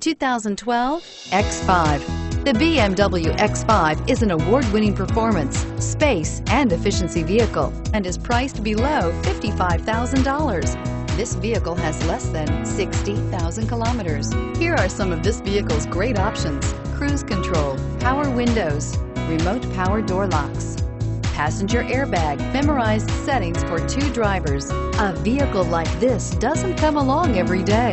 2012 X5. The BMW X5 is an award-winning performance, space, and efficiency vehicle and is priced below $55,000. This vehicle has less than 60,000 kilometers. Here are some of this vehicle's great options: cruise control, power windows, remote power door locks, passenger airbag, memorized settings for two drivers. A vehicle like this doesn't come along every day.